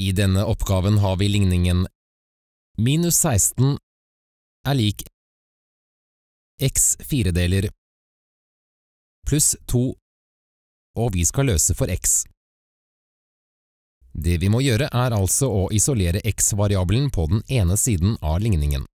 I denne oppgaven har vi ligningen minus 16 lik x 4-deler pluss 2, og vi skal løse for x. Det vi må gjøre altså å isolere x-variabelen på den ene siden av ligningen.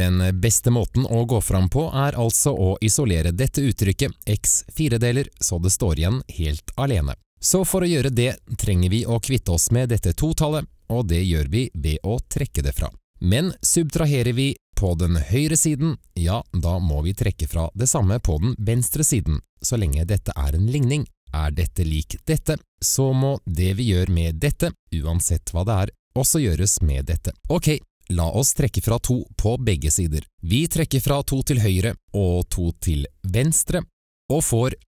Den beste måten å gå fram på altså å isolere dette uttrykket x 4-deler så det står igjen helt alene. Så for å gjøre det trenger vi å kvitte oss med dette totallet, og det gjør vi ved å trekke det fra. Men subtraherer vi på den høyre siden, ja, da må vi trekke fra det samme på den venstre siden. Så lenge dette en ligning, dette lik dette, så må det vi gjør med dette, uansett hva det også gjøres med dette. Ok, la oss trekke fra 2 på begge sider. Vi trekker fra 2 til høyre og 2 til venstre, og får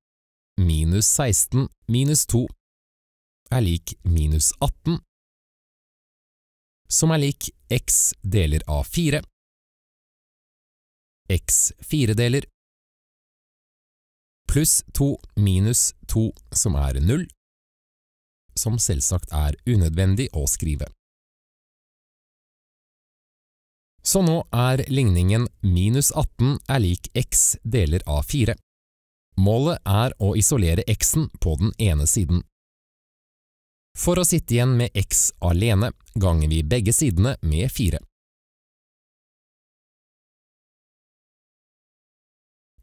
minus 16 minus 2 lik minus 18, som lik x deler av 4, x 4-deler, pluss 2 minus 2 som 0, som selvsagt unødvendig å skrive. Så nå ligningen minus 18 lik x deler av 4. Målet å isolere x'en på den ene siden. For å sitte igjen med x alene, ganger vi begge sidene med 4.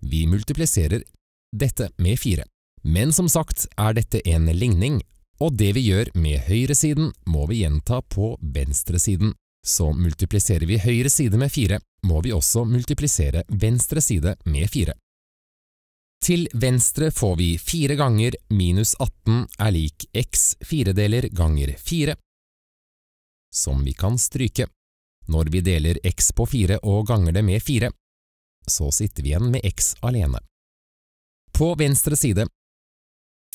Vi multipliserer dette med 4. Men som sagt dette en ligning, og det vi gjør med høyre siden må vi gjenta på venstre siden. Så multipliserer vi høyre side med 4, må vi også multiplisere venstre side med 4. Til venstre får vi 4 ganger minus 18 lik x 4-deler ganger 4, som vi kan stryke. Når vi deler x på 4 og ganger det med 4, så sitter vi igjen med x alene. På venstre side,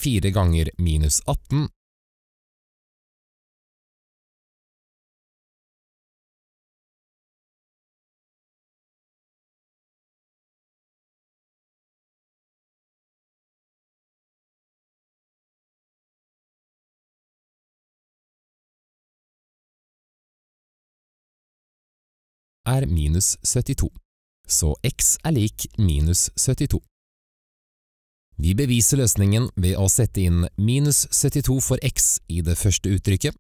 4 ganger minus 18, minus 72, så x lik minus 72. Vi beviser løsningen ved å sette inn minus 72 for x I det første uttrykket.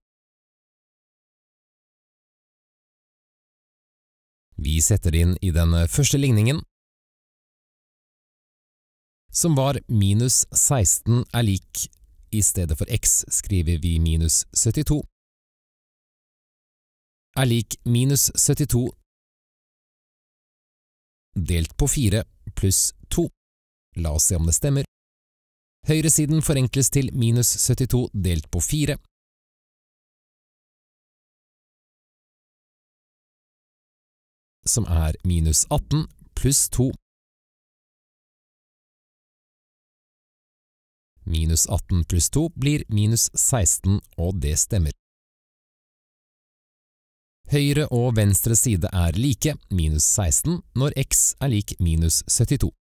Vi setter inn I den første ligningen, som var minus 16 lik, I stedet for x skriver vi minus 72, lik minus 72 delt på 4 pluss 2. La oss se om det stemmer. Høyresiden forenkles til minus 72 delt på 4. Som minus 18 pluss 2. Minus 18 pluss 2 blir minus 16, og det stemmer. Høyre og venstre side like minus 16 når x lik minus 72.